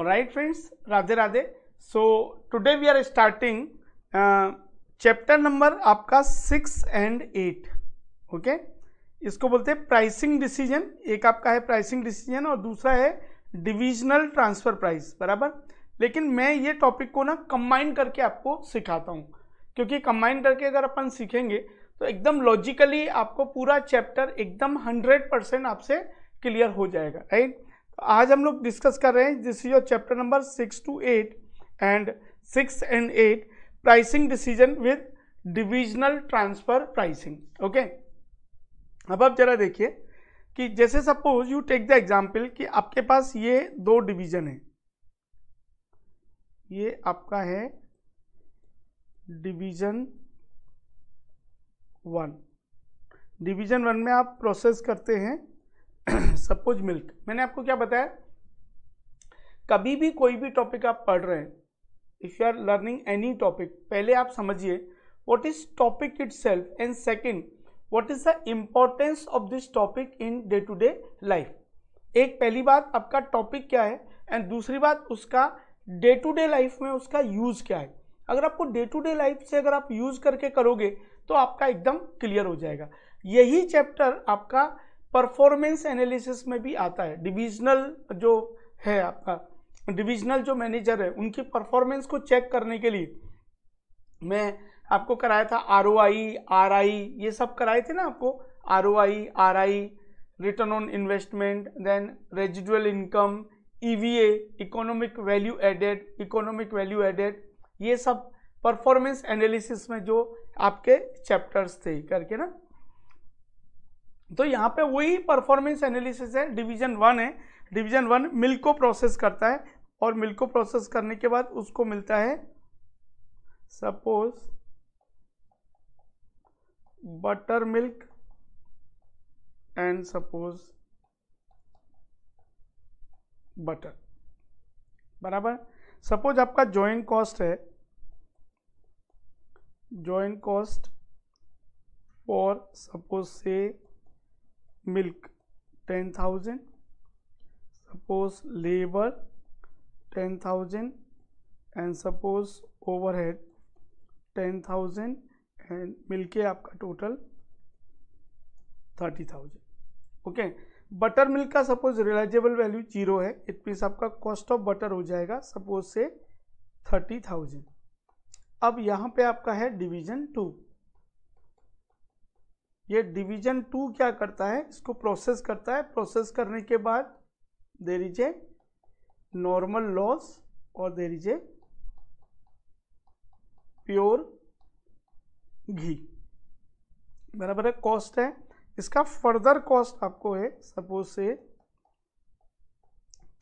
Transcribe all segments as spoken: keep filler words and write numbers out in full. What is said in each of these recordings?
Alright friends, Radhe Radhe. So today we are starting uh, chapter number आपका six and eight. Okay, इसको बोलते हैं pricing decision. एक आपका है प्राइसिंग डिसीजन और दूसरा है डिविजनल ट्रांसफर प्राइस, बराबर. लेकिन मैं ये टॉपिक को ना कंबाइन करके आपको सिखाता हूँ, क्योंकि कंबाइन करके अगर अपन सीखेंगे तो एकदम लॉजिकली आपको पूरा चैप्टर एकदम हंड्रेड परसेंट आपसे क्लियर हो जाएगा, राइट. तो आज हम लोग डिस्कस कर रहे हैं this is your chapter number six two eight and six and eight pricing decision with divisional transfer pricing. Okay, अब आप जरा देखिए कि जैसे suppose you take the example कि आपके पास ये दो डिवीजन है, ये आपका है डिवीजन वन. डिवीजन वन में आप प्रोसेस करते हैं सपोज मिल्क. मैंने आपको क्या बताया, कभी भी कोई भी टॉपिक आप पढ़ रहे हैं, if you are learning any topic, पहले आप समझिए what is topic itself and second what is the importance of this topic in day to day life. एक पहली बात आपका टॉपिक क्या है एंड दूसरी बात उसका डे टू डे लाइफ में उसका यूज क्या है. अगर आपको डे टू डे लाइफ से अगर आप यूज करके करोगे तो आपका एकदम क्लियर हो जाएगा. यही चैप्टर आपका परफॉर्मेंस एनालिसिस में भी आता है. डिविजनल जो है आपका डिविजनल जो मैनेजर है उनकी परफॉर्मेंस को चेक करने के लिए मैं आपको कराया था आरओआई, आरआई, ये सब कराए थे ना आपको. ROI, RI, return on investment, then residual income, EVA, economic value added, economic value added, ये सब परफॉर्मेंस एनालिसिस में जो आपके चैप्टर्स थे करके ना. तो यहाँ पे वही परफॉर्मेंस एनालिसिस है. डिवीजन वन है, डिवीजन वन मिल्क को प्रोसेस करता है और मिल्क को प्रोसेस करने के बाद उसको मिलता है suppose butter milk and suppose butter, बराबर. सपोज आपका जॉइंट कॉस्ट है, जॉइंट कॉस्ट फॉर सपोज से milk ten thousand suppose labour ten thousand and suppose overhead ten thousand and मिलके आपका total thirty thousand. Okay, butter milk का suppose realisable value zero है, it means आपका cost of butter हो जाएगा suppose से thirty thousand. अब यहाँ पे आपका है डिवीजन टू. ये डिवीजन टू क्या करता है, इसको प्रोसेस करता है. प्रोसेस करने के बाद there is a normal loss और there is a pure ghee, बराबर है. कॉस्ट है इसका, फर्दर कॉस्ट आपको है सपोज से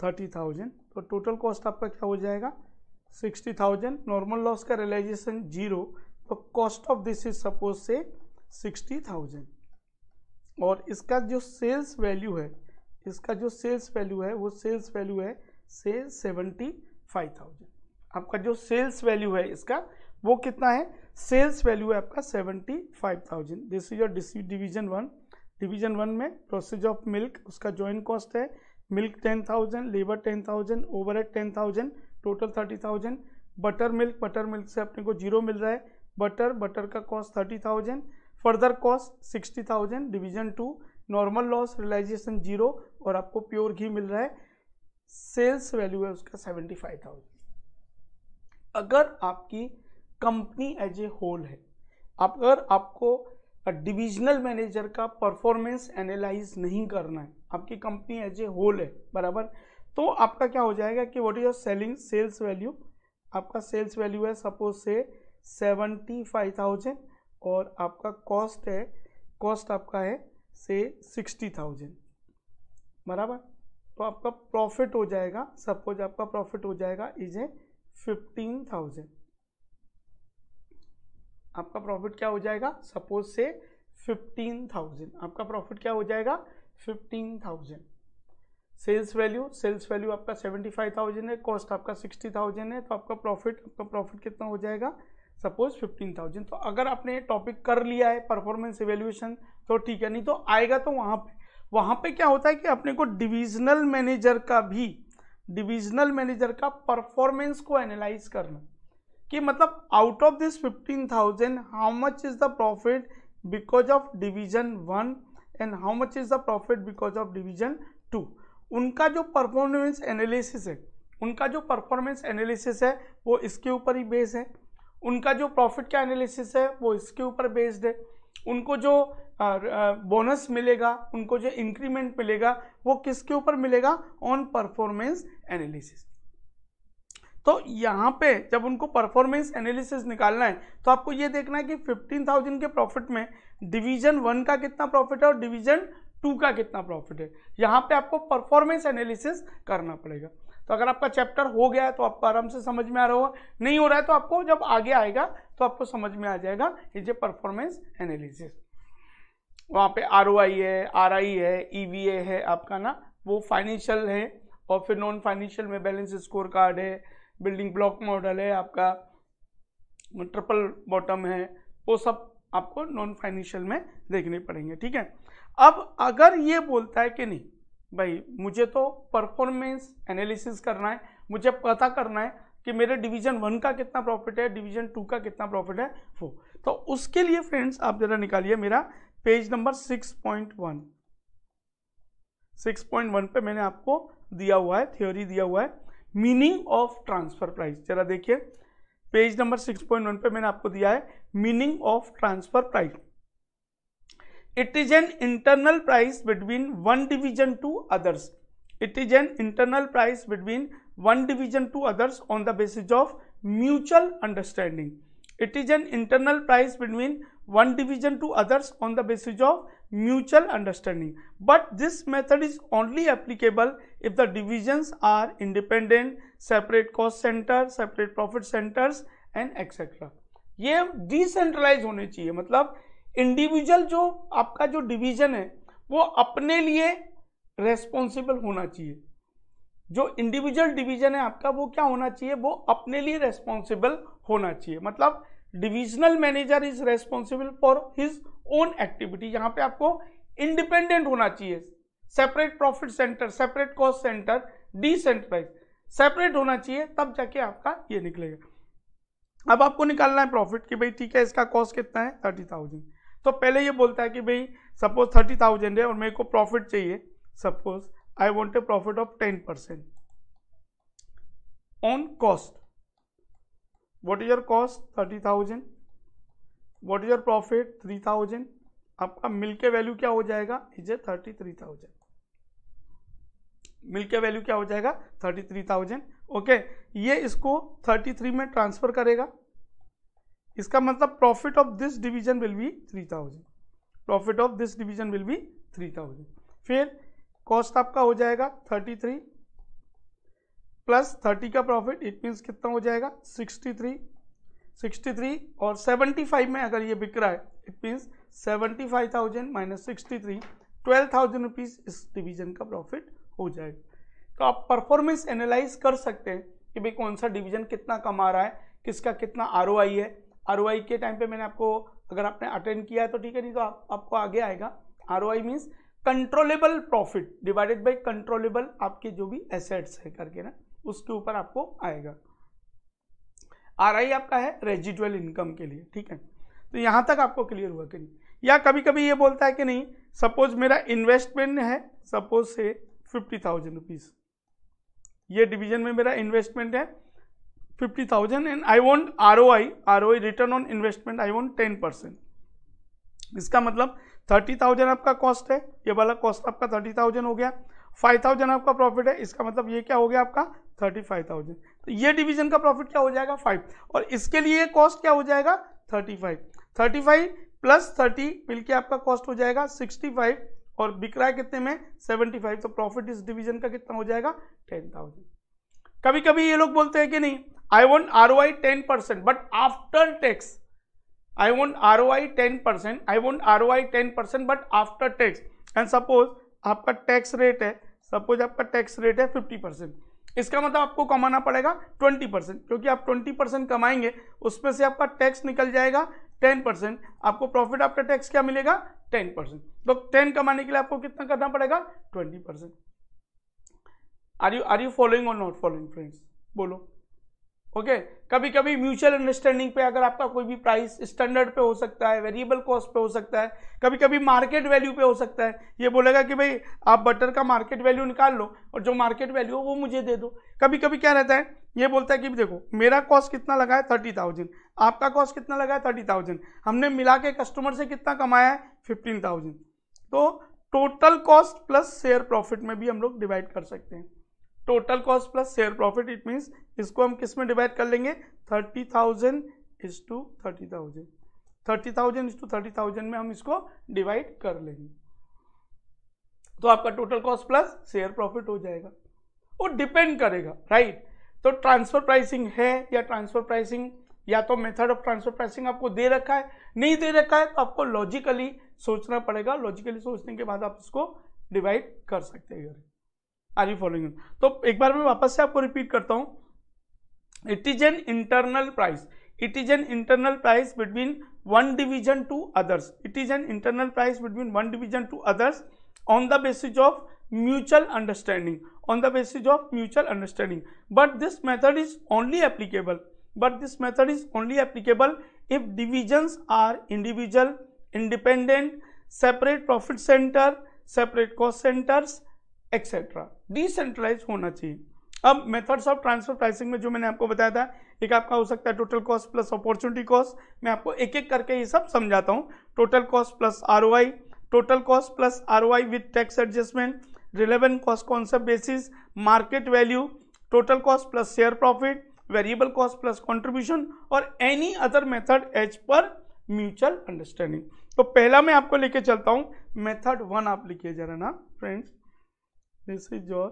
थर्टी थाउजेंड. तो टोटल कॉस्ट आपका क्या हो जाएगा, सिक्सटी थाउजेंड. नॉर्मल लॉस का रियलाइजेशन जीरो, तो cost of this is suppose से सिक्सटी थाउजेंड. और इसका जो सेल्स वैल्यू है, इसका जो सेल्स वैल्यू है वो सेल्स वैल्यू है से सेवेंटी फाइव थाउजेंड. आपका जो सेल्स वैल्यू है इसका वो कितना है, सेल्स वैल्यू है आपका seventy five thousand. This is your division one. Division one में प्रोसेस ऑफ मिल्क, उसका जॉइंट कॉस्ट है milk ten thousand, labour ten thousand, overhead ten thousand, total thirty thousand. Butter milk, butter milk से अपने को zero मिल रहा है. Butter butter का cost thirty thousand, further cost sixty thousand, division two, normal loss realisation zero और आपको pure घी मिल रहा है. सेल्स वैल्यू है उसका सेवेंटी फाइव थाउजेंड. अगर आपकी कंपनी एज ए होल है, आप अगर आपको डिविजनल मैनेजर का परफॉर्मेंस एनालाइज नहीं करना है, आपकी कंपनी एज ए होल है, बराबर. तो आपका क्या हो जाएगा कि what is your selling sales value, आपका सेल्स वैल्यू है सपोज से सेवेंटी फाइव थाउजेंड और आपका कॉस्ट है, कॉस्ट आपका है से सिक्सटी थाउजेंड, बराबर. तो आपका प्रॉफिट हो जाएगा सपोज आपका प्रॉफिट हो जाएगा इज ए फिफ्टीन थाउजेंड. आपका प्रॉफिट क्या हो जाएगा सपोज से फिफ्टीन थाउजेंड. आपका प्रॉफिट क्या हो जाएगा, fifteen thousand. Sales value, sales value आपका सेवेंटी फाइव थाउजेंड है, कॉस्ट आपका सिक्सटी थाउजेंड है. तो आपका प्रॉफिट आपका प्रॉफिट कितना हो जाएगा सपोज फिफ्टीन थाउजेंड. तो अगर आपने टॉपिक कर लिया है परफॉर्मेंस एवेल्यूएशन तो ठीक है, नहीं तो आएगा. तो वहाँ पे वहाँ पे क्या होता है कि अपने को डिविजनल मैनेजर का भी डिविजनल मैनेजर का परफॉर्मेंस को एनालाइज करना कि मतलब out of this fifteen thousand how much is the profit because of division one and how much is the profit because of division two. उनका जो परफॉर्मेंस एनालिसिस है उनका जो परफॉर्मेंस एनालिसिस है वो इसके ऊपर ही बेस्ड है। उनका जो प्रॉफिट का एनालिसिस है वो इसके ऊपर बेस्ड है। उनको जो बोनस मिलेगा, उनको जो इंक्रीमेंट मिलेगा वो किसके ऊपर मिलेगा? On performance analysis. तो यहाँ पे जब उनको परफॉर्मेंस एनालिसिस निकालना है तो आपको ये देखना है कि फिफ्टीन थाउजेंड के प्रॉफिट में डिवीजन वन का कितना प्रॉफिट है और डिवीजन टू का कितना प्रॉफिट है। यहाँ पे आपको परफॉर्मेंस एनालिसिस करना पड़ेगा। तो अगर आपका चैप्टर हो गया है तो आपको आराम से समझ में आ रहा होगा, नहीं हो रहा है तो आपको जब आगे आएगा तो आपको समझ में आ जाएगा। ये जो परफॉर्मेंस एनालिसिस वहाँ पे आर ओ आई है, आर आई है, ई वी ए है आपका ना, वो फाइनेंशियल है, और फिर नॉन फाइनेंशियल में बैलेंस स्कोर कार्ड है, बिल्डिंग ब्लॉक मॉडल है आपका, ट्रिपल बॉटम है, वो सब आपको नॉन फाइनेंशियल में देखने पड़ेंगे। ठीक है, अब अगर ये बोलता है कि नहीं भाई मुझे तो परफॉर्मेंस एनालिसिस करना है, मुझे पता करना है कि मेरे डिवीजन वन का कितना प्रॉफिट है, डिवीजन टू का कितना प्रॉफिट है वो, तो उसके लिए फ्रेंड्स आप जरा निकालिए मेरा page number six point one. Six point one पे मैंने आपको दिया हुआ है, थ्योरी दिया हुआ है, मीनिंग ऑफ ट्रांसफर प्राइस। जरा देखिए page number six point one पे मैंने आपको दिया है meaning of transfer price. It is an internal price between one division to others. It is an internal price between one division to others on the basis of mutual understanding. It is an internal price between one division to others on the basis of mutual understanding, but this method is only applicable if the divisions are independent, separate cost centers, separate profit centers and et cetera। ये decentralized होने चाहिए, मतलब individual जो आपका जो division है वो अपने लिए responsible होना चाहिए। जो individual division है आपका वो क्या होना चाहिए? वो अपने लिए responsible होना चाहिए, मतलब divisional manager is responsible for his own activity. यहाँ पे आपको इंडिपेंडेंट होना चाहिए, separate profit centre, separate cost centre, decentralise separate होना चाहिए, तब जाके आपका ये निकलेगा। अब आपको निकालना है प्रॉफिट कि भाई ठीक है इसका कॉस्ट कितना है थर्टी थाउजेंड। तो पहले ये बोलता है कि भाई सपोज थर्टी थाउजेंड है और मेरे को प्रॉफिट चाहिए, suppose I want a profit of ten percent on cost. What is your cost? Thirty thousand. What is your profit? Three thousand. आपका मिल के वैल्यू क्या हो जाएगा? Is a thirty three thousand. मिल के वैल्यू क्या हो जाएगा? Thirty three thousand. ओके, ये इसको थर्टी थ्री में ट्रांसफर करेगा, इसका मतलब profit of this division will be three thousand. Profit of this division will be three thousand. फिर कॉस्ट आपका हो जाएगा थर्टी थ्री प्लस थर्टी का प्रॉफिट, इट मीन्स कितना हो जाएगा? Sixty three sixty three. और सेवेंटी फाइव में अगर ये बिक रहा है it means seventy five thousand minus sixty three, twelve thousand rupees इस डिवीज़न का प्रॉफिट हो जाएगा। तो आप परफॉर्मेंस एनालाइज कर सकते हैं कि भाई कौन सा डिवीज़न कितना कमा रहा है, किसका कितना आर ओ आई है। आर ओ आई के टाइम पे मैंने आपको, अगर आपने अटेंड किया है तो ठीक है, नहीं तो आप, आपको आगे आएगा। R O I means controllable profit divided by controllable आपके जो भी एसेट्स है करके ना, उसके ऊपर आपको आएगा। आर आई आपका है रेजिडुअल इनकम के लिए। ठीक है, तो यहां तक आपको क्लियर हुआ कि नहीं? या कभी कभी ये बोलता है कि नहीं सपोज मेरा इन्वेस्टमेंट है, सपोज से फिफ्टी थाउजेंड रुपीज ये डिवीजन में मेरा इन्वेस्टमेंट है fifty thousand and I want R O I, R O I return on investment I want ten percent. इसका मतलब थर्टी थाउजेंड आपका कॉस्ट है, ये वाला कॉस्ट आपका थर्टी थाउजेंड हो गया, फाइव थाउजेंड आपका प्रॉफिट है, इसका मतलब ये क्या हो गया आपका थर्टी फाइव थाउजेंड। तो ये डिवीजन का प्रॉफिट क्या हो जाएगा? फाइव, और इसके लिए कॉस्ट क्या हो जाएगा? Thirty five. Thirty five plus thirty मिलके आपका कॉस्ट हो जाएगा सिक्सटी फाइव, और बिक रहा है कितने में? Seventy five. तो प्रॉफिट इस डिवीजन का कितना हो जाएगा? Ten thousand. कभी कभी ये लोग बोलते हैं कि नहीं I want R O I ten percent but after tax, I want R O I ten percent, I want R O I ten percent but after tax. And suppose आपका tax rate है, suppose आपका tax rate है fifty percent, इसका मतलब आपको कमाना पड़ेगा twenty percent, क्योंकि आप ट्वेंटी परसेंट कमाएंगे उसमें से आपका टैक्स निकल जाएगा टेन परसेंट, आपको प्रॉफिट आफ्टर टैक्स क्या मिलेगा? Ten percent. तो टेन कमाने के लिए आपको कितना करना पड़ेगा? Twenty percent. Are you are you following और नॉट फॉलोइंग फ्रेंड्स, बोलो ओके okay? कभी कभी म्यूचुअल अंडरस्टैंडिंग पे अगर आपका कोई भी प्राइस स्टैंडर्ड पे हो सकता है, वेरिएबल कॉस्ट पे हो सकता है, कभी कभी मार्केट वैल्यू पे हो सकता है, ये बोलेगा कि भाई आप बटर का मार्केट वैल्यू निकाल लो और जो मार्केट वैल्यू हो वो मुझे दे दो। कभी कभी क्या रहता है, ये बोलता है कि देखो मेरा कॉस्ट कितना लगा है थर्टी थाउजेंड, आपका कॉस्ट कितना लगा है थर्टी थाउजेंड, हमने मिला के कस्टमर से कितना कमाया है फिफ्टीन थाउजेंड। तो total cost plus share profit में भी हम लोग डिवाइड कर सकते हैं, total cost plus share profit. It means इसको हम किस में डिवाइड कर लेंगे, thirty thousand is to thirty thousand thirty thousand is to thirty thousand में हम इसको डिवाइड कर लेंगे, तो आपका total cost plus share profit हो जाएगा। वो डिपेंड करेगा राइट, तो ट्रांसफर प्राइसिंग है या ट्रांसफर प्राइसिंग या तो मेथड ऑफ ट्रांसफर प्राइसिंग आपको दे रखा है, नहीं दे रखा है तो आपको लॉजिकली सोचना पड़ेगा, लॉजिकली सोचने के बाद आप इसको डिवाइड कर सकते हैं। Are you following? तो एक बार मैं वापस से आपको रिपीट करता हूं, it is an internal price, it is an internal price between one division to others, it is an internal price between one division to others on the basis of mutual understanding, on the basis of mutual understanding. But this method is only applicable, but this method is only applicable if divisions are individual, independent, separate profit centre, separate cost centres etcetera, decentralise होना चाहिए। अब methods of transfer pricing में जो मैंने आपको बताया था, एक आपका हो सकता है total cost plus opportunity cost, मैं आपको एक एक करके ये सब समझाता हूँ। Total cost plus ROI, total cost plus ROI with tax adjustment, relevant cost concept basis, market value, total cost plus share profit, variable cost plus contribution और any other method as per mutual understanding. तो पहला मैं आपको लेके चलता हूँ method one, आप लिखिए जरा ना friends, this is your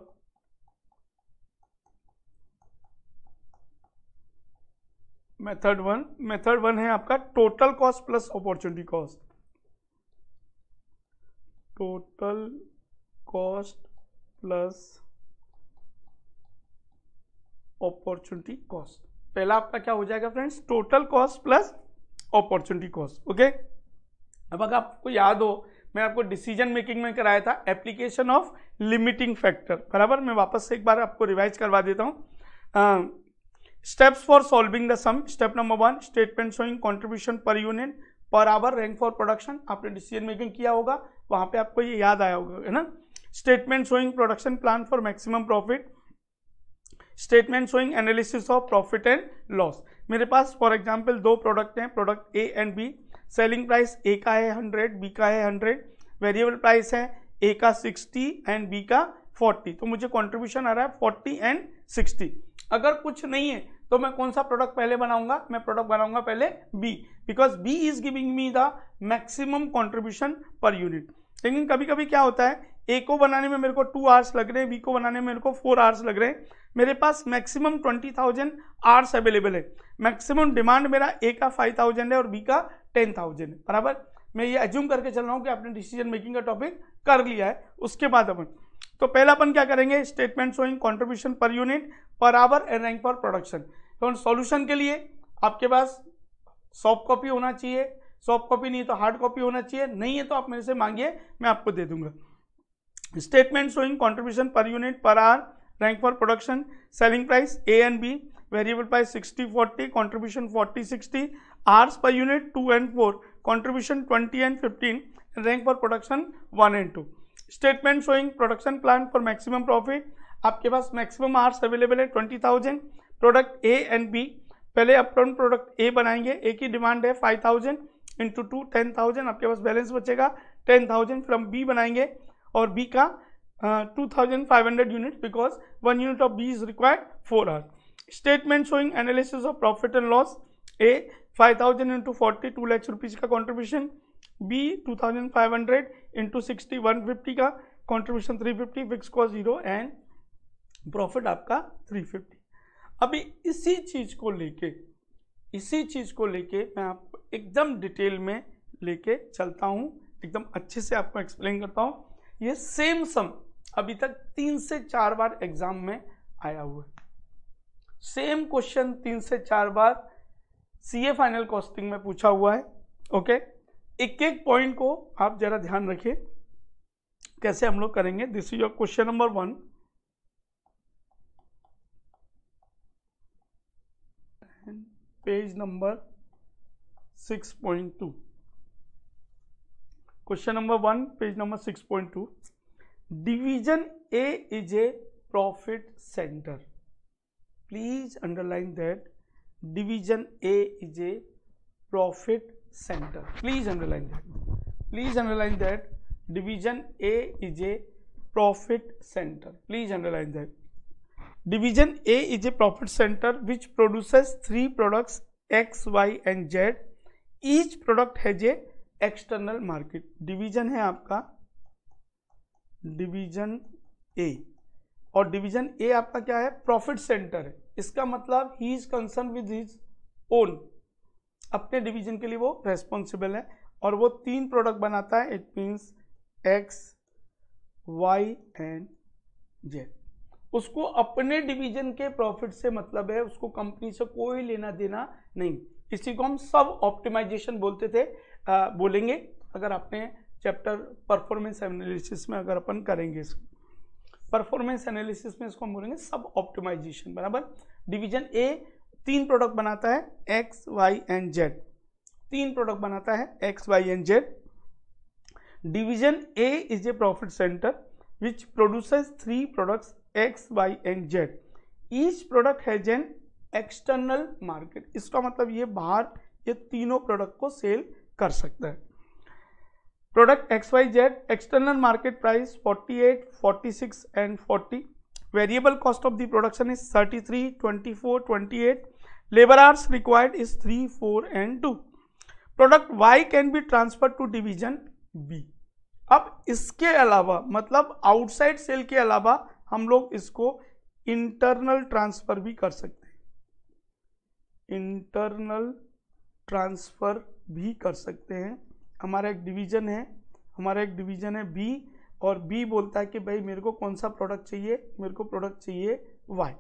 method one. method one है आपका total cost plus opportunity cost, total cost plus opportunity cost। पहला आपका क्या हो जाएगा friends, total cost plus opportunity cost okay. अब अगर आपको याद हो, मैं आपको डिसीजन मेकिंग में कराया था एप्लीकेशन ऑफ लिमिटिंग फैक्टर, बराबर। मैं वापस से एक बार आपको रिवाइज करवा देता हूँ। Steps for solving the sum, step number one statement showing contribution per unit per hour rank for production, आपने डिसीजन मेकिंग किया होगा वहाँ पे आपको ये याद आया होगा है ना। Statement showing production plan for maximum profit, statement showing analysis of profit and loss. मेरे पास फॉर एग्जाम्पल दो प्रोडक्ट हैं, product A and B. Selling price A का है हंड्रेड, बी का है हंड्रेड। वेरिएबल प्राइस है ए का सिक्सटी एंड बी का फोर्टी, तो मुझे कंट्रीब्यूशन आ रहा है फोर्टी एंड सिक्सटी। अगर कुछ नहीं है तो मैं कौन सा प्रोडक्ट पहले बनाऊंगा, मैं प्रोडक्ट बनाऊंगा पहले B, because B is giving me the maximum contribution per unit. लेकिन कभी कभी क्या होता है, ए को बनाने में मेरे को टू आवर्स लग रहे हैं, बी को बनाने में मेरे को फोर आवर्स लग रहे हैं, मेरे पास maximum twenty thousand hours available है, मैक्सिमम डिमांड मेरा ए का फाइव थाउजेंड है और बी का टेन थाउजेंड है, बराबर। मैं ये एज्यूम करके चल रहा हूँ कि आपने डिसीजन मेकिंग का टॉपिक कर लिया है। उसके बाद अपन तो पहला अपन क्या करेंगे, statement showing contribution per unit per hour and rank for production. तो सॉल्यूशन के लिए आपके पास सॉफ्ट कॉपी होना चाहिए, सॉफ्ट कॉपी नहीं तो हार्ड कॉपी होना चाहिए, नहीं है तो आप मेरे से मांगिए, मैं आपको दे दूंगा। Statement showing contribution per unit per hour rank for production, selling price A and B, variable price sixty forty, contribution forty sixty, hours per unit two and four, contribution twenty and fifteen, rank for production one and two. Statement showing production plan for maximum profit, आपके पास maximum hours available है twenty thousand. Product A and B, पहले अपन product A बनाएंगे, A की demand है five thousand into two ten thousand, आपके पास बैलेंस बचेगा टेन थाउजेंड। फिर हम बी बनाएंगे और बी का two thousand five hundred unit, because one unit of B is required four hour. Statement showing analysis of profit and loss, A five thousand into forty two lakhs rupees का contribution, B two thousand five hundred into sixty one fifty का contribution three fifty, fix cost zero and profit आपका three fifty. अभी इसी चीज को लेके इसी चीज को लेके मैं आपको एकदम डिटेल में लेके चलता हूँ, एकदम अच्छे से आपको एक्सप्लेन करता हूँ। ये सेम सम अभी तक तीन से चार बार एग्जाम में आया हुआ है, सेम क्वेश्चन तीन से चार बार सीए फाइनल कॉस्टिंग में पूछा हुआ है ओके। एक एक पॉइंट को आप जरा ध्यान रखिए कैसे हम लोग करेंगे। This is your question number one, page number six point two, question number one, page number six point two. Division A is a profit centre. Please underline that. Division A is a profit centre. Please underline that. Please underline that. Division A is a profit centre. Please underline that. Division A is a profit center which produces three products X, Y and Z. Each product has a external market. Division है आपका Division A और Division A आपका क्या है? Profit center है. इसका मतलब he is concerned with his own. अपने division के लिए वो responsible है और वो तीन product बनाता है. It means X, Y and Z. उसको अपने डिवीजन के प्रॉफिट से मतलब है, उसको कंपनी से कोई लेना देना नहीं. इसी को हम सब ऑप्टिमाइजेशन बोलते थे, आ, बोलेंगे अगर आपने चैप्टर परफॉर्मेंस एनालिसिस में, अगर अपन करेंगे इसको परफॉर्मेंस एनालिसिस में, इसको हम बोलेंगे सब ऑप्टिमाइजेशन. बराबर. डिवीजन ए तीन प्रोडक्ट बनाता है एक्स, वाई एंड जेड. तीन प्रोडक्ट बनाता है X, Y and Z. Division A is a profit centre which produces three products X, Y and Z. Each product has an external market. इसका मतलब ये बाहर ये तीनों प्रोडक्ट को सेल कर सकता है. Product X, Y, Z external market price forty-eight, forty-six and forty. Variable cost of the production is thirty-three, twenty-four, twenty-eight. Labour hours required is three, four and two. Product Y can be transfer to division B. अब इसके अलावा मतलब outside cell के अलावा हम लोग इसको internal transfer भी कर सकते हैं. इंटरनल ट्रांसफर भी कर सकते हैं. हमारा एक डिवीजन है, हमारा एक डिवीजन है बी, और बी बोलता है कि भाई मेरे को कौन सा प्रोडक्ट चाहिए, मेरे को प्रोडक्ट चाहिए Y.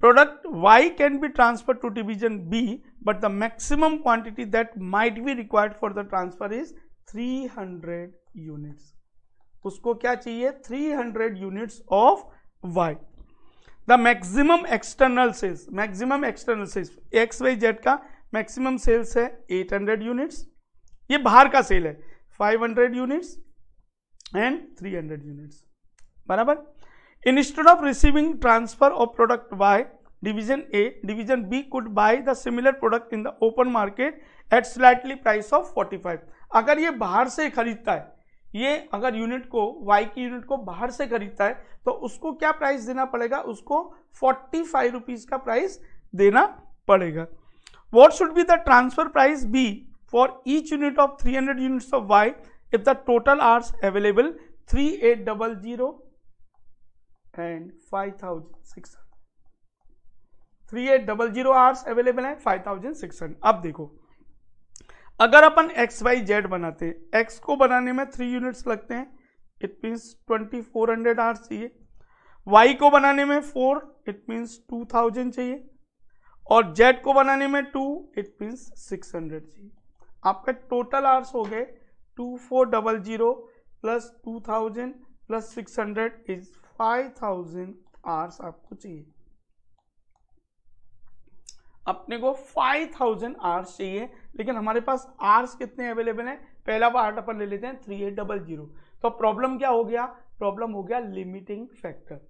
Product Y can be transfer to division B but the maximum quantity that might be required for the transfer is three hundred units. उसको क्या चाहिए? three hundred units of Y. The maximum external sales, maximum external sales X, Y, Z का maximum sales है eight hundred units. ये बाहर का cell है five hundred units and three hundred units. बराबर. Instead of receiving transfer of product Y, division A division B could buy the similar product in the open market at slightly price of forty-five. अगर ये बाहर से खरीदता है, ये अगर unit को वाई की यूनिट को बाहर से खरीदता है तो उसको क्या प्राइस देना पड़ेगा? उसको forty-five रुपीज का प्राइस देना पड़ेगा. What should be the transfer price be for each unit of three hundred units of Y if the total hours available thirty-eight hundred and five thousand six hundred. thirty-eight hundred hours available है five thousand six hundred. अब देखो अगर अपन x, Y, Z बनाते हैं, x को बनाने में three units लगते हैं, it means twenty-four hundred hours चाहिए. वाई को बनाने में four, it means two thousand चाहिए. और जेड को बनाने में two, it means six hundred चाहिए. आपका टोटल आवर्स हो गए twenty-four hundred plus two thousand plus six hundred is five thousand hours आपको चाहिए. अपने को five thousand आवर्स चाहिए, लेकिन हमारे पास आर्स कितने अवेलेबल हैं? पहला पार्ट अपन ले लेते हैं थ्री एट डबल जीरो. तो प्रॉब्लम क्या हो गया? प्रॉब्लम हो गया लिमिटिंग फैक्टर.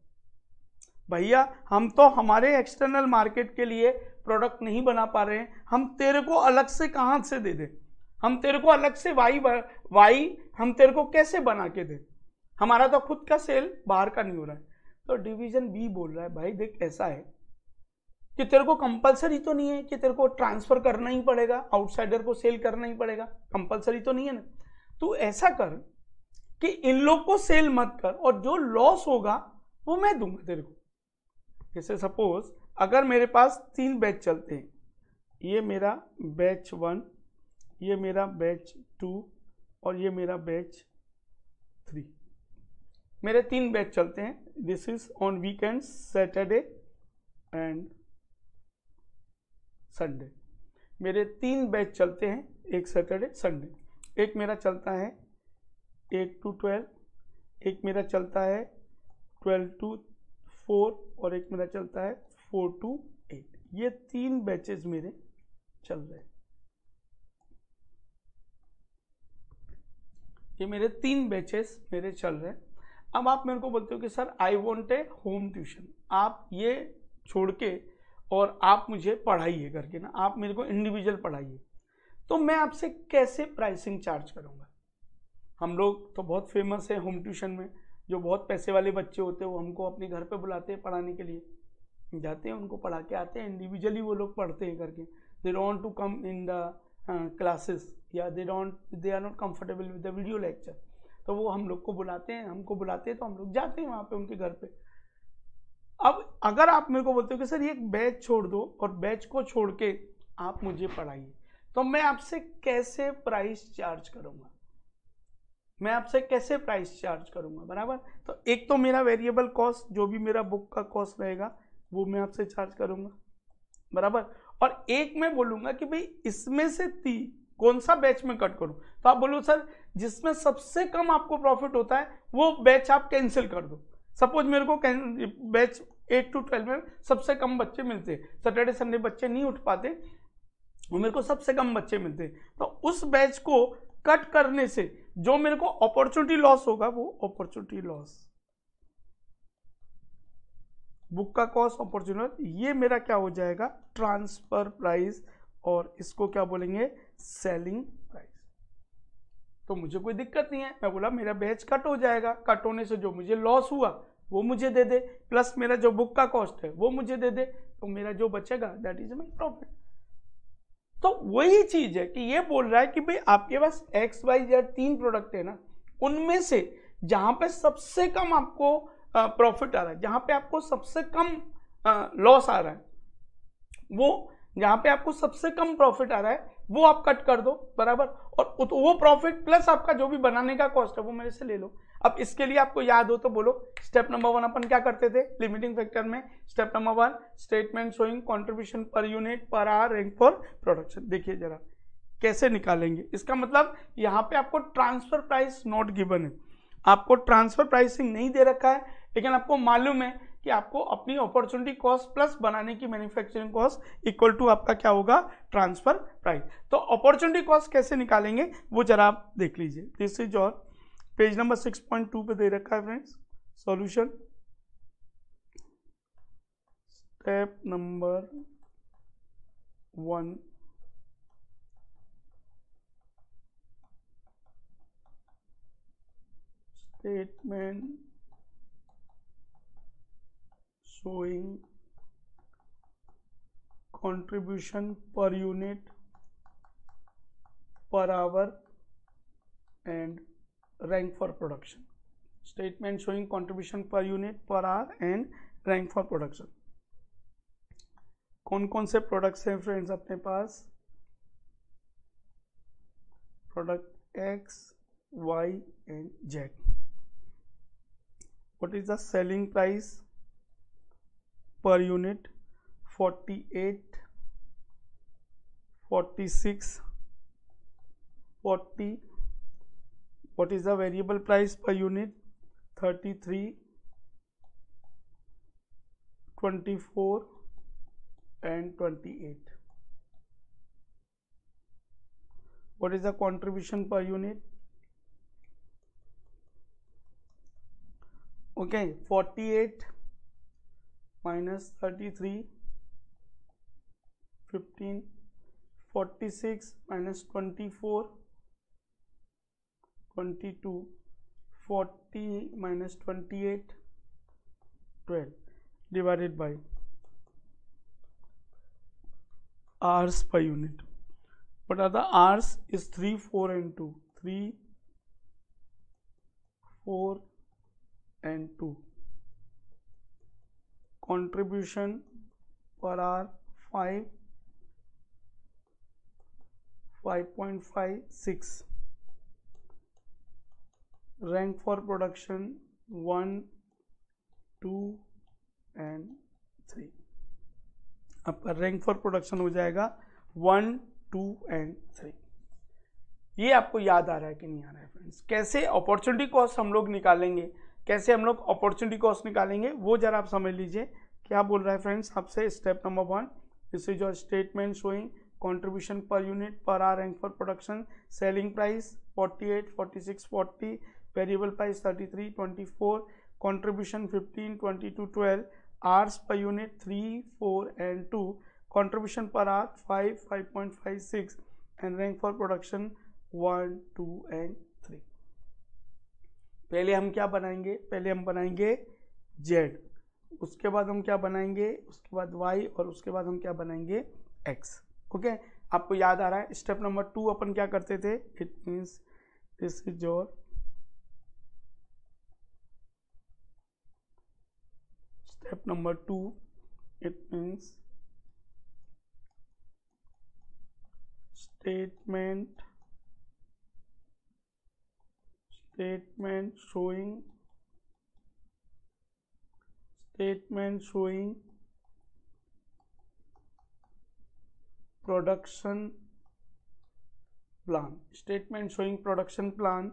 भैया हम तो हमारे एक्सटर्नल मार्केट के लिए प्रोडक्ट नहीं बना पा रहे हैं, हम तेरे को अलग से कहाँ से दे दें? हम तेरे को अलग से वाई वाई हम तेरे को कैसे बना के दें? हमारा तो खुद का सेल बाहर का नहीं हो रहा है. तो डिवीजन बी बोल रहा है भाई देख ऐसा है कि तेरे को कंपलसरी तो नहीं है कि तेरे को ट्रांसफर करना ही पड़ेगा, आउटसाइडर को सेल करना ही पड़ेगा, कंपलसरी तो नहीं है ना. तू ऐसा कर कि इन लोग को सेल मत कर और जो लॉस होगा वो मैं दूंगा तेरे को. जैसे सपोज अगर मेरे पास तीन बैच चलते हैं, ये मेरा बैच वन, ये मेरा बैच टू और ये मेरा बैच थ्री. मेरे तीन बैच चलते हैं. This is on weekend Saturday and Sunday. मेरे तीन बैच चलते हैं, एक सैटरडे संडे. एक मेरा चलता है एट टू ट्वेल्व, एक मेरा चलता है ट्वेल्व टू फोर और एक मेरा चलता है फोर टू एट. ये तीन बैचेस मेरे चल रहे हैं, ये मेरे तीन बैचेस मेरे चल रहे हैं। अब आप मेरे को बोलते हो कि sir I want a home tuition, आप ये छोड़ के और आप मुझे पढ़ाइए करके ना, आप मेरे को इंडिविजुअल पढ़ाइए, तो मैं आपसे कैसे प्राइसिंग चार्ज करूँगा। हम लोग तो बहुत फेमस है होम ट्यूशन में, जो बहुत पैसे वाले बच्चे होते हैं वो हमको अपने घर पे बुलाते हैं पढ़ाने के लिए, जाते हैं उनको पढ़ा के आते हैं, इंडिविजुअली वो लोग पढ़ते हैं करके। They don't to come in the classes या they don't they are not comfortable with the video lecture, तो वो हम लोग को बुलाते हैं, हमको बुलाते हैं, तो हम लोग जाते हैं वहाँ पे उनके घर पे। अब अगर आप मेरे को बोलते हो कि सर ये बैच छोड़ दो और बैच को छोड़ के आप मुझे पढ़ाइए, तो मैं आपसे कैसे प्राइस चार्ज करूँगा, मैं आपसे कैसे प्राइस चार्ज करूँगा, बराबर। तो एक तो मेरा वेरिएबल कॉस्ट, जो भी मेरा बुक का कॉस्ट रहेगा वो मैं आपसे चार्ज करूँगा, बराबर। और एक मैं बोलूँगा कि भाई इसमें से तीन कौन सा बैच में कट करूँ, तो आप बोलो सर जिसमें सबसे कम आपको प्रॉफिट होता है वो बैच आप कैंसिल कर दो। सपोज मेरे को बैच एट टू ट्वेल्व में सबसे कम बच्चे मिलते हैं, सैटरडे संडे बच्चे नहीं उठ पाते, वो मेरे को सबसे कम बच्चे मिलते हैं, तो उस बैच को कट करने से जो मेरे को अपॉर्चुनिटी लॉस होगा वो अपॉर्चुनिटी लॉस, बुक का कॉस्ट अपॉर्चुनिटी, ये मेरा क्या हो जाएगा ट्रांसफर प्राइस, और इसको क्या बोलेंगे सेलिंग प्राइस। तो मुझे कोई दिक्कत नहीं है, मैं बोला मेरा बैच कट हो जाएगा, कट होने से जो मुझे लॉस हुआ वो मुझे दे दे, प्लस मेरा जो बुक का कॉस्ट है वो मुझे दे दे, तो मेरा जो बचेगा दैट इज माय प्रॉफिट। तो वही चीज है कि ये बोल रहा है कि भाई आपके पास एक्स वाई जेड तीन प्रोडक्ट है ना, उनमें से जहां पे सबसे कम आपको प्रॉफिट आ रहा है, जहां पे आपको सबसे कम लॉस आ रहा है, वो जहां पे आपको सबसे कम प्रॉफिट आ रहा है वो आप कट कर दो, बराबर। और वो प्रॉफिट प्लस आपका जो भी बनाने का कॉस्ट है वो मेरे से ले लो। अब इसके लिए आपको याद हो तो बोलो, स्टेप नंबर वन अपन क्या करते थे लिमिटिंग फैक्टर में, step number one statement showing contribution per unit per are rank for production. देखिए जरा कैसे निकालेंगे, इसका मतलब यहाँ पे आपको ट्रांसफर प्राइस नॉट गिवन है, आपको ट्रांसफर प्राइसिंग नहीं दे रखा है, लेकिन आपको मालूम है कि आपको अपनी अपॉर्चुनिटी कॉस्ट प्लस बनाने की मैन्युफैक्चरिंग कॉस्ट इक्वल टू आपका क्या होगा ट्रांसफर प्राइस। तो अपॉर्चुनिटी कॉस्ट कैसे निकालेंगे वो जरा आप देख लीजिए, दिस इज और page number six point two पे दे रखा है friends solution, step number one statement showing contribution per unit per hour and rank for production, statement showing contribution per unit per hour and rank for production। कौन कौन से products हैं friends अपने पास, product X Y and Z, what is the selling price per unit forty eight, forty six, forty, what is the variable price per unit thirty-three, twenty-four and twenty-eight, what is the contribution per unit okay forty-eight minus thirty-three, fifteen, forty-six minus twenty-four, twenty-two, forty minus twenty-eight, twelve divided by hours per unit. What are the hours is three, four and two, three, four and two. Contribution per hour five, five point five six, rank for production one, two and three, आपका rank for production हो जाएगा one, two and three। ये आपको याद आ रहा है कि नहीं आ रहा है फ्रेंड्स, कैसे अपॉर्चुनिटी कॉस्ट हम लोग निकालेंगे, कैसे हम लोग अपॉर्चुनिटी कॉस्ट निकालेंगे वो जरा आप समझ लीजिए। क्या बोल रहा है फ्रेंड्स आपसे step number one, This is your statement showing contribution per unit, per hour and for production. Selling price forty-eight, forty-six, forty. Variable price thirty-three, twenty-four. Contribution fifteen, twenty-two, twelve. Hours per unit three, four and two. Contribution per hour five, five point five six. And rank for production one, two and three. पहले हम क्या बनाएंगे? पहले हम बनाएंगे Z. उसके बाद हम क्या बनाएंगे? उसके बाद Y और उसके बाद हम क्या बनाएंगे? X. Okay okay? आपको याद आ रहा है स्टेप नंबर टू अपन क्या करते थे? It means this is your step number two. It means statement statement showing statement showing production plan statement showing production plan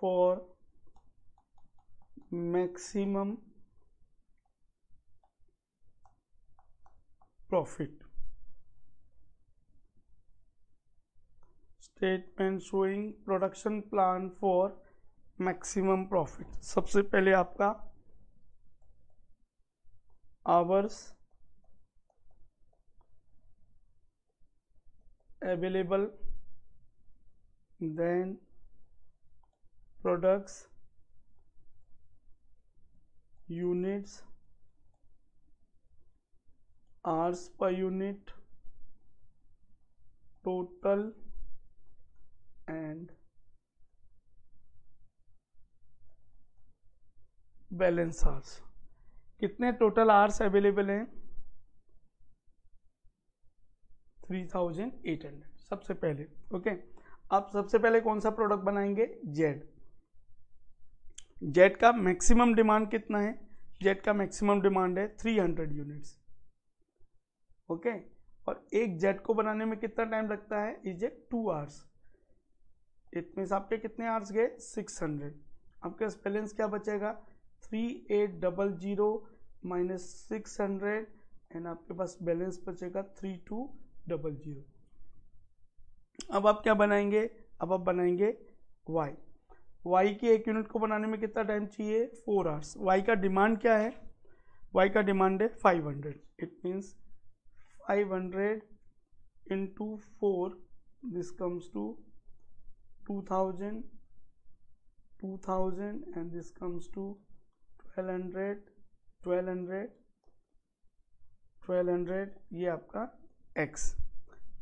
for maximum profit statement showing production plan for maximum profit. सबसे पहले आपका hours available, then products, units, hours per unit, total and balance hours. कितने total hours available हैं? Three thousand eight hundred. सबसे पहले okay okay? आप सबसे पहले कौन सा प्रोडक्ट बनाएंगे? जेड. जेड का मैक्सिमम डिमांड कितना है? जेड का मैक्सिमम डिमांड है three hundred units. Okay okay? और एक जेड को बनाने में कितना टाइम लगता है? Is a two hours. It means आपके कितने आवर्स गए? Six hundred. आपके पास बैलेंस क्या बचेगा? Three eight double zero minus six hundred and आपके पास बैलेंस बचेगा थ्री टू डबल जीरो. अब आप क्या बनाएंगे? अब आप बनाएंगे वाई. वाई की एक यूनिट को बनाने में कितना टाइम चाहिए? Four hours. वाई का डिमांड क्या है? वाई का डिमांड है five hundred. It means five hundred into four this comes to two thousand two thousand and this comes to twelve hundred twelve hundred twelve hundred. ये आपका x.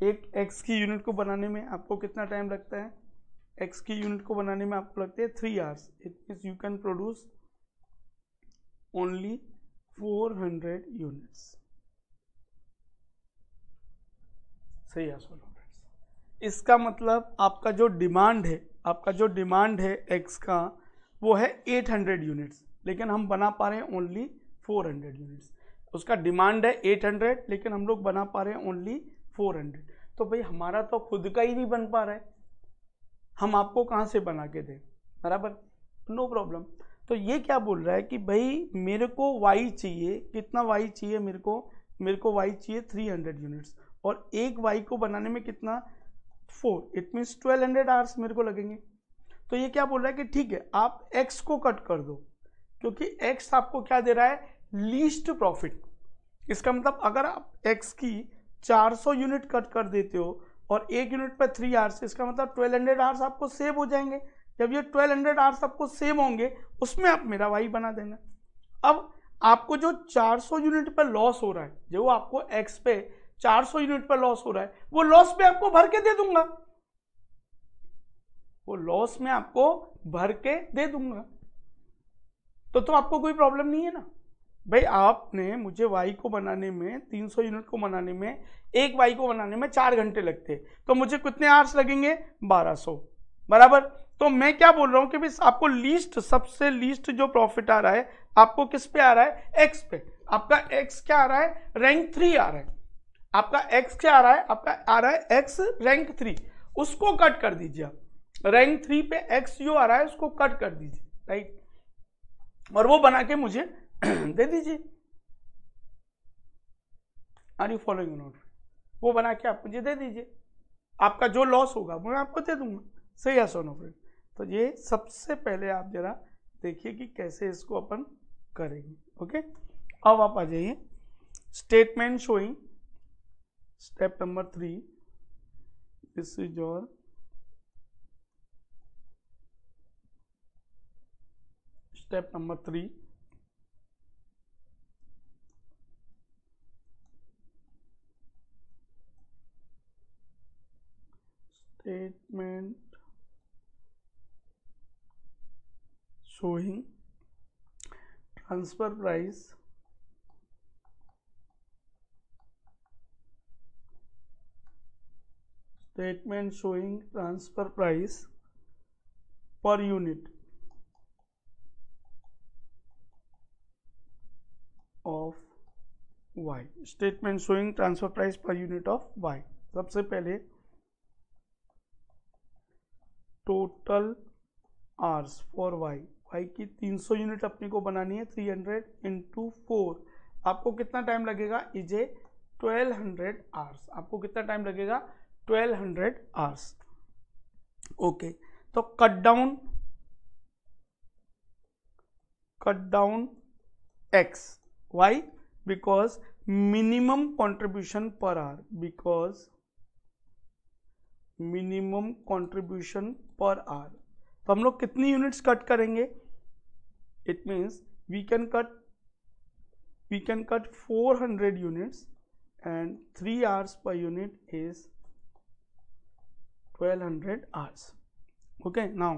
एक x की unit को बनाने में आपको कितना टाइम लगता है? एक्स की यूनिट को बनाने में आपको लगते हैं three hours. It means you can produce only four hundred units. सही है सोलो फ्रेंड्स. इसका मतलब आपका जो डिमांड है, आपका जो डिमांड है एक्स का, वो है एट हंड्रेड यूनिट्स, लेकिन हम बना पा रहे हैं ओनली फोर हंड्रेड यूनिट्स. उसका डिमांड है एट हंड्रेड, लेकिन हम लोग बना पा रहे हैं ओनली फोर हंड्रेड. तो भाई हमारा तो खुद का ही नहीं बन पा रहा है, हम आपको कहाँ से बना के दें? बराबर, नो प्रॉब्लम. तो ये क्या बोल रहा है कि भाई मेरे को वाई चाहिए. कितना वाई चाहिए मेरे को? मेरे को वाई चाहिए थ्री हंड्रेड यूनिट्स और एक वाई को बनाने में कितना? Four. It means twelve hundred hours मेरे को लगेंगे. तो ये क्या बोल रहा है कि ठीक है, आप एक्स को कट कर दो, क्योंकि एक्स आपको क्या दे रहा है? Least profit. इसका मतलब अगर आप एक्स की फोर हंड्रेड यूनिट कट कर देते हो और एक यूनिट पर थ्री आवर्स, इसका मतलब ट्वेल्व हंड्रेड आवर्स आपको सेव हो जाएंगे. जब ये ट्वेल्व हंड्रेड आवर्स आपको सेव होंगे, उसमें आप मेरा वाई बना देना. अब आपको जो फोर हंड्रेड यूनिट पर लॉस हो रहा है, जो आपको एक्स पे फोर हंड्रेड यूनिट पर लॉस हो रहा है, वो लॉस में आपको भर के दे दूंगा. वो लॉस में आपको भर के दे दूंगा तो तो आपको कोई प्रॉब्लम नहीं है ना. भाई आपने मुझे वाई को बनाने में, थ्री हंड्रेड यूनिट को बनाने में, एक वाई को बनाने में चार घंटे लगते, तो मुझे कितने आवर्स लगेंगे? बारह सौ. बराबर. तो मैं क्या बोल रहा हूँ कि भाई आपको लीस्ट, सबसे लीस्ट जो प्रॉफिट आ रहा है, आपको किस पे आ रहा है? एक्स पे. आपका एक्स क्या आ रहा है? रैंक थ्री आ रहा है. आपका एक्स क्या आ रहा है? आपका आ रहा है एक्स रैंक थ्री. उसको कट कर दीजिए आप. रैंक थ्री पे एक्स जो आ रहा है उसको कट कर दीजिए, राइट, और वो बना के मुझे दे दीजिए. आर यू फॉलोइंग नोट, वो बना के आप मुझे दे दीजिए, आपका जो लॉस होगा मैं आपको दे दूंगा, सही है सोनो फ्रेंड। तो ये सबसे पहले आप जरा देखिए कि कैसे इसको अपन करेंगे। ओके, अब आप आ जाइए statement showing step number three, this is your step number three. Statement showing transfer price statement showing transfer price per unit of Y, statement showing transfer price per unit of Y. सबसे पहले total hours for Y, Y की तीन सौ unit अपने को बनानी है, तीन सौ इंटू फोर आपको कितना टाइम लगेगा, इजे बारह सौ आर्स, आपको कितना टाइम लगेगा, बारह सौ आर्स। ओके, तो cut down cut down X Y because minimum contribution per hour, because minimum contribution per are. तो हम लोग कितनी यूनिट्स कट करेंगे, it means we can cut we can cut four hundred units and three hours per unit is twelve hundred hours. Okay, now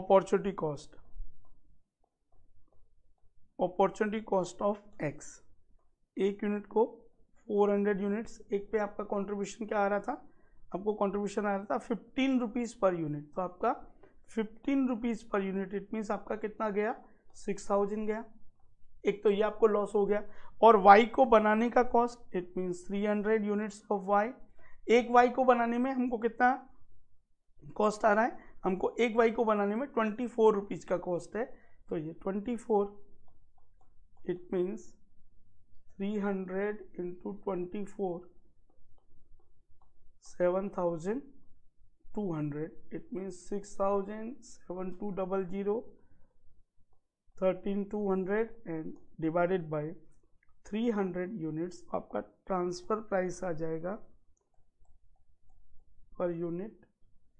opportunity cost, opportunity cost of x, एक unit को four hundred units, एक पे आपका contribution क्या आ रहा था, आपको contribution आ रहा था फिफ्टीन रुपीज पर यूनिट, तो आपका fifteen rupees per unit it means आपका कितना गया, सिक्स थाउजेंड गया। एक तो ये आपको लॉस हो गया, और y को बनाने का cost it means three hundred units of y, एक y को बनाने में हमको कितना कॉस्ट आ रहा है, हमको एक y को बनाने में ट्वेंटी फोर रुपीज का कॉस्ट है, तो ये twenty four it means three hundred into twenty four seven thousand two hundred it means six thousand seven two double zero thirteen two hundred and divided by three hundred units, आपका transfer price आ जाएगा पर unit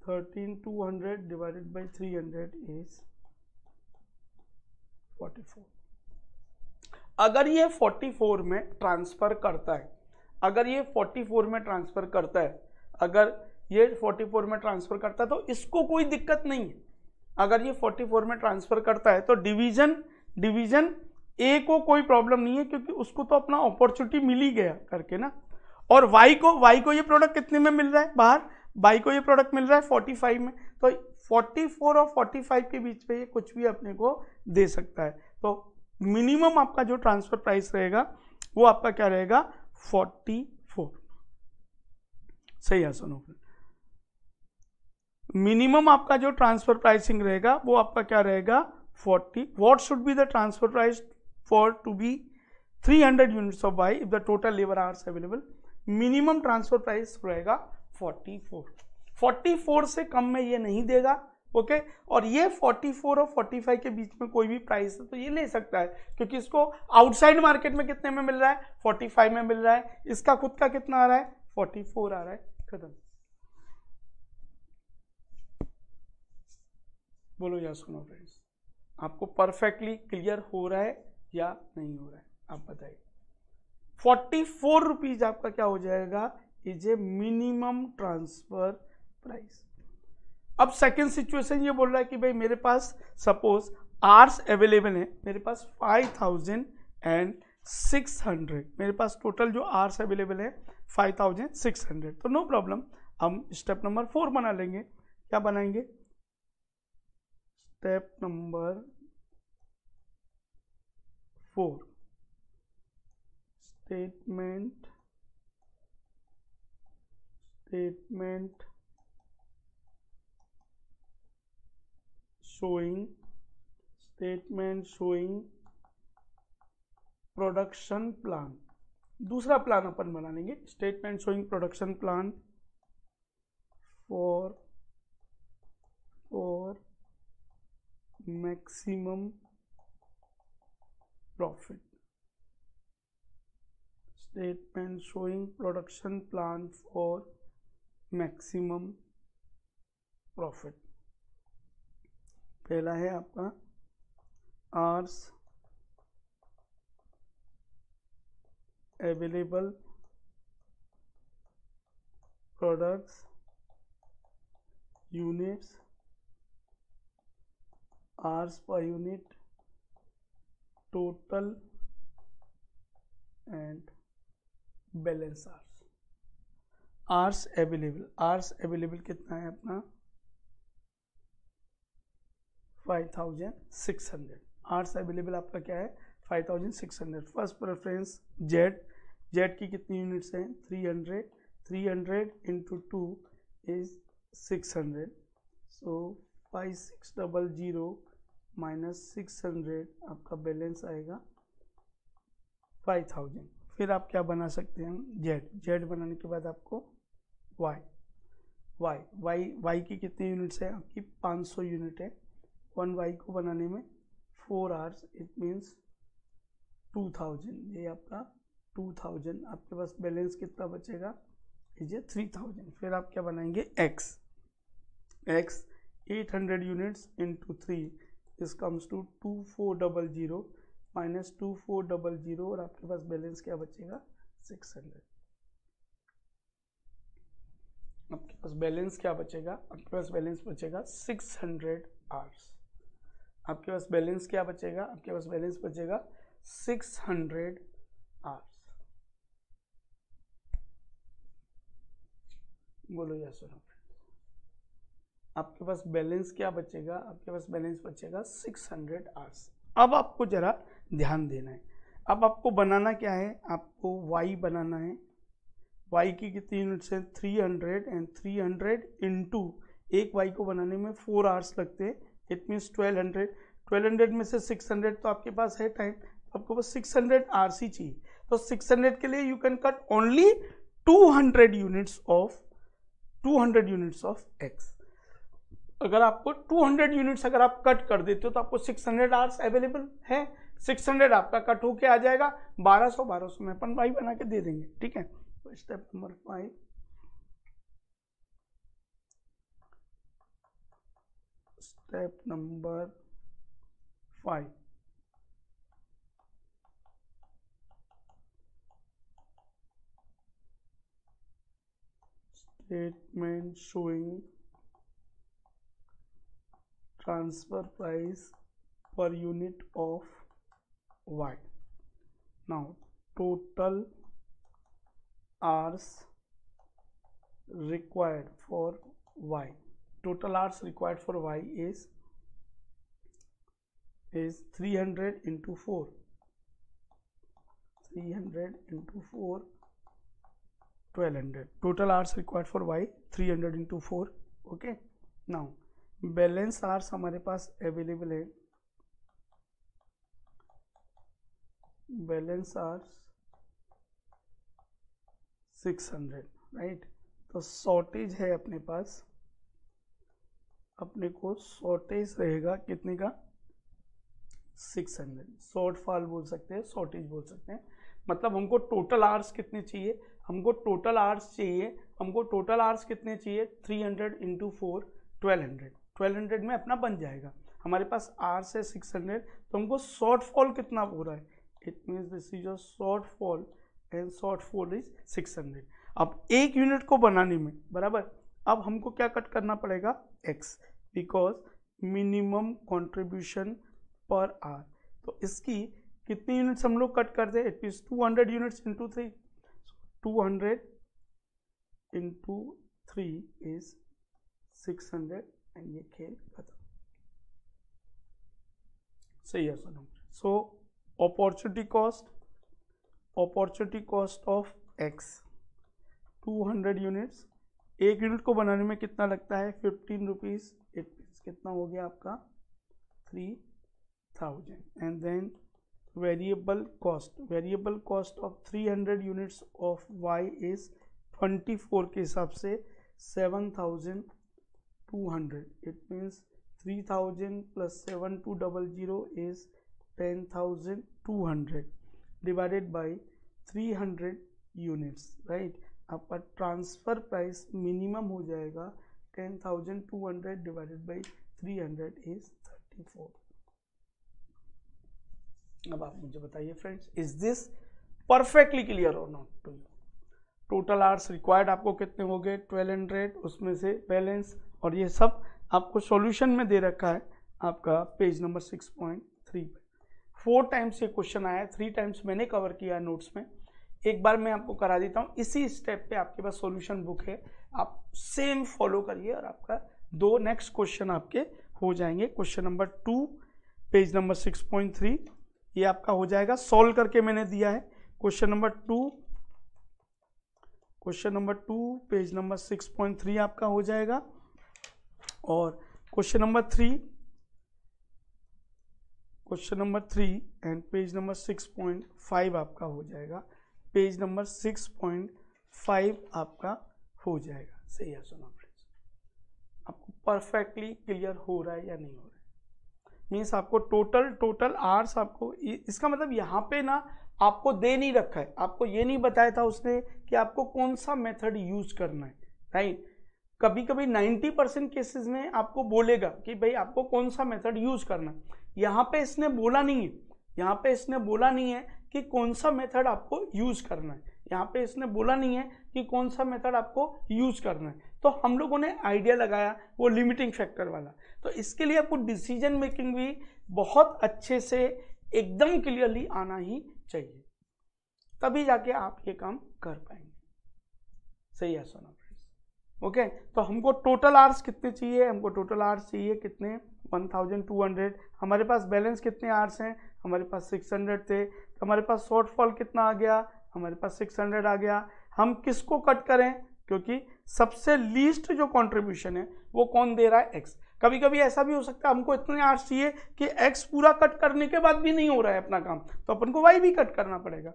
thirteen two hundred divided by three hundred is forty four. अगर ये forty four में transfer करता है अगर ये फोर्टी फोर में ट्रांसफर करता है अगर ये फोर्टी फोर में ट्रांसफर करता है तो इसको कोई दिक्कत नहीं है। अगर ये फोर्टी फोर में ट्रांसफर करता है तो डिवीजन डिवीजन ए को कोई प्रॉब्लम नहीं है, क्योंकि उसको तो अपना अपॉर्चुनिटी मिल ही गया करके ना। और वाई को वाई को ये प्रोडक्ट कितने में मिल रहा है बाहर, वाई को ये प्रोडक्ट मिल रहा है पैंतालीस में, तो चौवालीस और पैंतालीस के बीच में ये कुछ भी अपने को दे सकता है। तो मिनिमम आपका जो ट्रांसफर प्राइस रहेगा वो आपका क्या रहेगा, चौवालीस। सही है सुनो, मिनिमम आपका जो ट्रांसफर प्राइसिंग रहेगा वो आपका क्या रहेगा, forty. What should be the transfer price for to be three hundred units of Y if the total labour hours available, minimum transfer price रहेगा फोर्टी फोर। फोर्टी फोर से कम में ये नहीं देगा। ओके, और ये फोर्टी फोर और फोर्टी फाइव के बीच में कोई भी प्राइस है तो ये ले सकता है, क्योंकि इसको आउटसाइड मार्केट में कितने में मिल रहा है, फोर्टी फाइव में मिल रहा है, इसका खुद का कितना आ रहा है, फोर्टी फोर आ रहा है। खत्म। बोलो या सुनो फ्रेंड्स, आपको परफेक्टली क्लियर हो रहा है या नहीं हो रहा है, आप बताइए। फोर्टी फोर रुपीज आपका क्या हो जाएगा, is a minimum transfer price. अब सेकंड सिचुएशन ये बोल रहा है कि भाई मेरे पास सपोज आर्स अवेलेबल है, मेरे पास five thousand and six hundred मेरे पास टोटल जो आर्स अवेलेबल है फाइव थाउजेंड सिक्स हंड्रेड तो नो प्रॉब्लम, हम स्टेप नंबर फोर बना लेंगे। क्या बनाएंगे, step number four, statement statement showing statement showing production plan दूसरा प्लान अपन बना लेंगे, statement showing production plan for for maximum profit, statement showing production plan for maximum profit. पहला है आपका hours available products units hours per unit total and balance hours. Hours available, hours available कितना है अपना five thousand six hundred. Hours available आपका क्या है five thousand six hundred. First preference Z, Z की कितनी यूनिट्स हैं three hundred, three hundred into two is six hundred, so five six double zero minus six hundred आपका balance आएगा five thousand. फिर आप क्या बना सकते हैं जेड, जेड बनाने के बाद आपको वाई, वाई वाई वाई की कितनी यूनिट्स है आपकी फाइव हंड्रेड यूनिट है। वन वाई को बनाने में four hours it means two thousand, ये आपका टू थाउजेंड। आपके पास बैलेंस कितना बचेगा इज थ्री थाउजेंड। फिर आप क्या बनाएंगे X, X eight hundred units into three this comes to two four double zero minus two four double zero और आपके पास बैलेंस क्या बचेगा सिक्स हंड्रेड। आपके पास बैलेंस क्या बचेगा, आपके पास बैलेंस बचेगा सिक्स हंड्रेड आर्स। आपके पास बैलेंस क्या बचेगा, आपके पास बैलेंस बचेगा सिक्स हंड्रेड आर्स। बोलो या सुनो, आपके पास बैलेंस क्या बचेगा, आपके पास बैलेंस बचेगा सिक्स हंड्रेड आर्स। अब आपको जरा ध्यान देना है, अब आपको बनाना क्या है, आपको वाई बनाना है। वाई की कितनी यूनिट्स हैं three hundred and three hundred into एक वाई को बनाने में फोर आवर्स लगते हैं it means twelve hundred. Twelve hundred में से सिक्स हंड्रेड तो आपके पास है टाइम, आपको बस सिक्स हंड्रेड आवर्स ही चाहिए। तो सिक्स हंड्रेड के लिए you can cut only two hundred units of two hundred units of X. अगर आपको टू हंड्रेड यूनिट्स अगर आप कट कर देते हो तो आपको सिक्स हंड्रेड आवर्स अवेलेबल है, सिक्स हंड्रेड आपका कट होके आ जाएगा ट्वेल्व हंड्रेड। ट्वेल्व हंड्रेड में अपन वाई बना के दे देंगे, ठीक है। तो step number five, step number five statement showing transfer price per unit of Y. Now total hours required for Y, total hours required for Y is is three hundred into four, three hundred into four twelve hundred. Total hours required for Y three hundred into four, okay. Now balance hours हमारे पास available है, balance hours six hundred, right. तो shortage है अपने पास, अपने को shortage रहेगा कितने का सिक्स हंड्रेड, शॉर्टफॉल बोल सकते हैं, शॉर्टेज बोल सकते हैं। मतलब हमको टोटल आर्स कितने चाहिए, हमको टोटल आर्स चाहिए, हमको टोटल आर्स कितने चाहिए three hundred into four twelve hundred, twelve hundred में अपना बन जाएगा। हमारे पास आर से सिक्स हंड्रेड, तो हमको शॉर्टफॉल कितना हो रहा है it means this is your shortfall and shortfall is six hundred. अब एक यूनिट को बनाने में बराबर, अब हमको क्या कट करना पड़ेगा x, because minimum contribution per are. तो इसकी कितनी यूनिट्स हम लोग कट करते हैं it means two hundred units into three, two hundred into three is six hundred and ये खेल खत्म। सही है sir. So opportunity cost, opportunity cost of X two hundred units, एक यूनिट को बनाने में कितना लगता है फिफ्टीन रुपीज इट कितना हो गया आपका three thousand and then variable cost. Variable cost of three hundred units of Y is twenty-four के हिसाब से seven thousand two hundred. It means three thousand plus seven thousand two hundred is ten thousand two hundred divided by three hundred units, right? आपका transfer price minimum हो जाएगा ten thousand two hundred divided by three hundred is thirty-four. अब आप मुझे बताइए friends, is this perfectly clear और not to you? Total hours required आपको कितने हो गए? twelve hundred, उसमें से बैलेंस, और ये सब आपको सॉल्यूशन में दे रखा है आपका page number six point three पे. फोर टाइम्स ये क्वेश्चन आया, थ्री टाइम्स मैंने कवर किया नोट्स में. एक बार मैं आपको करा देता हूँ, इसी स्टेप पे आपके पास सॉल्यूशन बुक है, आप सेम फॉलो करिए और आपका दो नेक्स्ट क्वेश्चन आपके हो जाएंगे. Question number two page number six point three ये आपका हो जाएगा, सॉल्व करके मैंने दिया है. Question number two question number two page number six point three आपका हो जाएगा. और question number three question number three and page number six point five आपका हो जाएगा. Page number six point five आपका हो जाएगा. सही है सुना फ्रेंड्स? आपको परफेक्टली क्लियर हो रहा है या नहीं हो रहा है? मीन्स आपको टोटल टोटल आवर्स आपको, इसका मतलब यहाँ पे ना आपको दे नहीं रखा है, आपको ये नहीं बताया था उसने कि आपको कौन सा मेथड यूज करना है, राइट? कभी कभी ninety परसेंट केसेस में आपको बोलेगा कि भाई आपको कौन सा मेथड यूज करना है. यहाँ पे इसने बोला नहीं है, यहाँ पे इसने बोला नहीं है कि कौन सा मेथड आपको यूज करना है, यहाँ पे इसने बोला नहीं है कि कौन सा मेथड आपको यूज करना है. तो हम लोगों ने आइडिया लगाया वो लिमिटिंग फैक्टर वाला. तो इसके लिए आपको डिसीजन मेकिंग भी बहुत अच्छे से एकदम क्लियरली आना ही चाहिए, तभी जाके आप ये काम कर पाएंगे. सही है सोना फ्रेंड्स? ओके, तो हमको टोटल आवर्स कितने चाहिए? हमको टोटल आवर्स चाहिए कितने? twelve hundred. हमारे पास बैलेंस कितने आवर्स हैं? हमारे पास six hundred थे. हमारे पास शॉर्टफॉल कितना आ गया? हमारे पास six hundred आ गया. हम किसको कट करें, क्योंकि सबसे लीस्ट जो कंट्रीब्यूशन है वो कौन दे रहा है? एक्स. कभी कभी ऐसा भी हो सकता है हमको इतने आर्स चाहिए कि एक्स पूरा कट करने के बाद भी नहीं हो रहा है अपना काम, तो अपन को वाई भी कट करना पड़ेगा,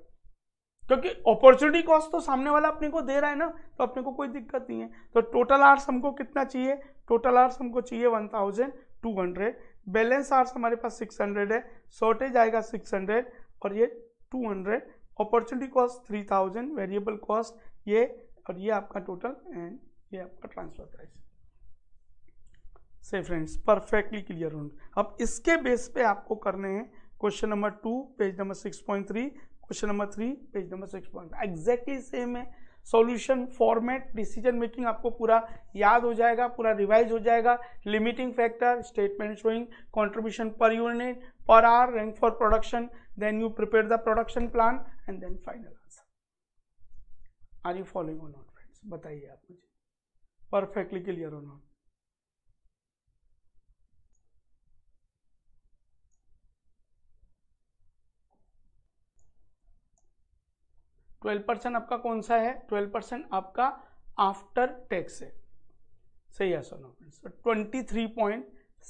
क्योंकि अपॉर्चुनिटी कॉस्ट तो सामने वाला अपने को दे रहा है ना, तो अपने को कोई दिक्कत नहीं है. तो टोटल आर्स हमको कितना चाहिए? टोटल आर्स हमको चाहिए one thousand two hundred. Balance hours हमारे पास six hundred है, शॉर्टेज आएगा six hundred और ये two hundred, opportunity cost three thousand, variable cost ये, और ये आपका टोटल एंड ये आपका ट्रांसफर प्राइस. से फ्रेंड्स परफेक्टली क्लियर हो. अब इसके बेस पे आपको करने हैं question number two page number six point three, question number three page number six point five. Exactly same है, सॉल्यूशन फॉर्मेट, डिसीजन मेकिंग आपको पूरा याद हो जाएगा, पूरा रिवाइज हो जाएगा. Limiting factor, statement showing contribution per unit, per are, rank for production, then you prepare the production plan and then final answer. Are you following or not friends? बताइए आप मुझे perfectly clear or not? twelve percent आपका कौन सा है? twelve percent आपका after tax है. सही है सोना फ्रेंड्स? twenty-three point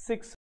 six